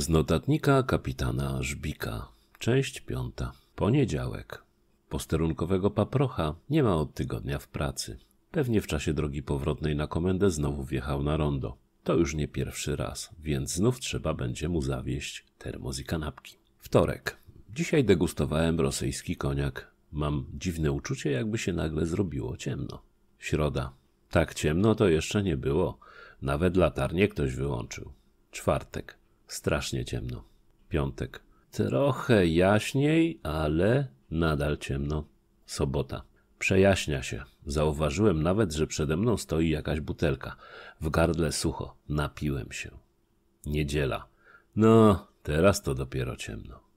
Z notatnika kapitana Żbika. Część piąta. Poniedziałek. Posterunkowego paprocha nie ma od tygodnia w pracy. Pewnie w czasie drogi powrotnej na komendę znowu wjechał na rondo. To już nie pierwszy raz, więc znów trzeba będzie mu zawieźć termos i kanapki. Wtorek. Dzisiaj degustowałem rosyjski koniak. Mam dziwne uczucie, jakby się nagle zrobiło ciemno. Środa. Tak ciemno to jeszcze nie było. Nawet latarnię ktoś wyłączył. Czwartek. Strasznie ciemno. Piątek. Trochę jaśniej, ale nadal ciemno. Sobota. Przejaśnia się. Zauważyłem nawet, że przede mną stoi jakaś butelka. W gardle sucho. Napiłem się. Niedziela. No, teraz to dopiero ciemno.